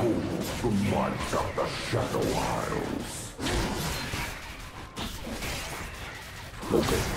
cold to march up the Shadow Isles. Okay.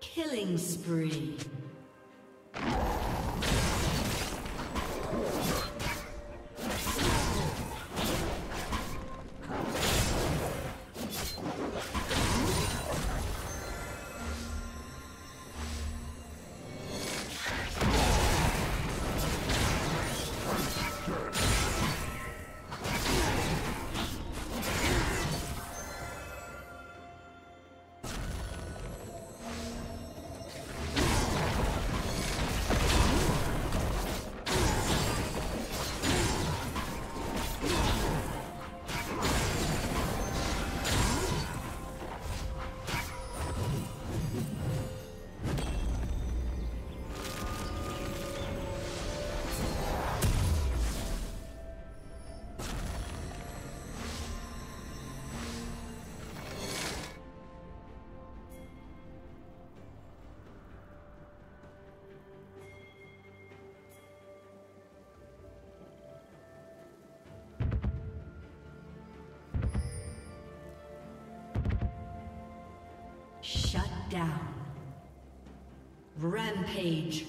Killing spree. Shut down. Rampage.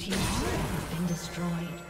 team's turret has been destroyed.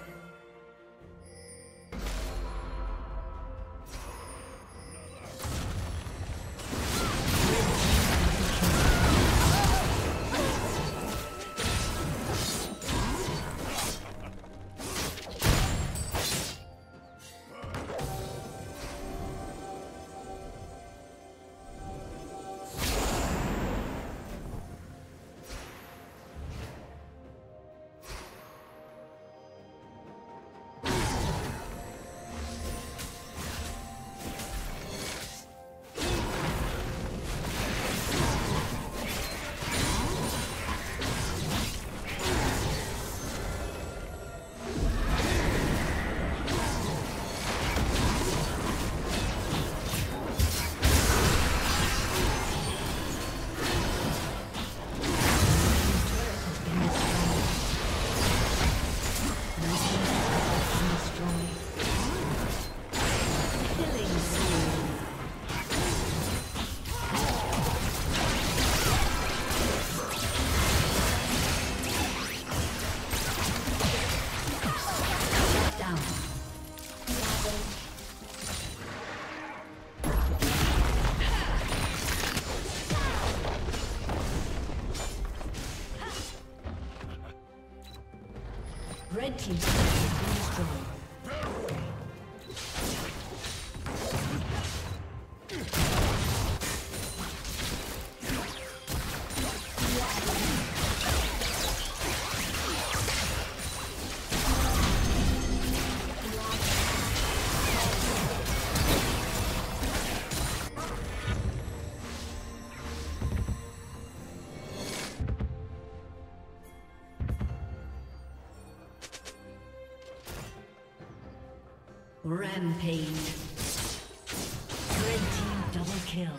Red team's turret has been destroyed. Rampage. Red team double kill.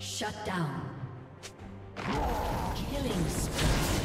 Shut down. Killing spree.